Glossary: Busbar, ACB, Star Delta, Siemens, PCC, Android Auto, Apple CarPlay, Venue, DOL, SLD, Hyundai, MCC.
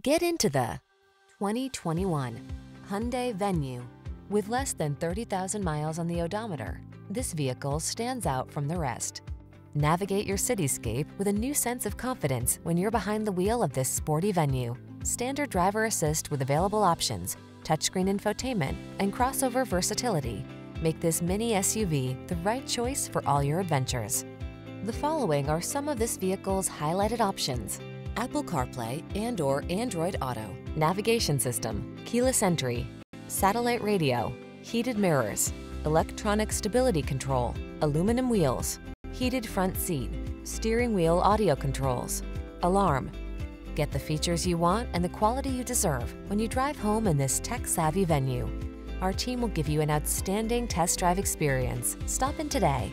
Get into the 2021 Hyundai Venue. With less than 30,000 miles on the odometer, this vehicle stands out from the rest. Navigate your cityscape with a new sense of confidence when you're behind the wheel of this sporty Venue. Standard driver assist with available options, touchscreen infotainment, and crossover versatility make this mini SUV the right choice for all your adventures. The following are some of this vehicle's highlighted options: Apple CarPlay and/or Android Auto, navigation system, keyless entry, satellite radio, heated mirrors, electronic stability control, aluminum wheels, heated front seat, steering wheel audio controls, alarm. Get the features you want and the quality you deserve when you drive home in this tech-savvy Venue. Our team will give you an outstanding test drive experience. Stop in today.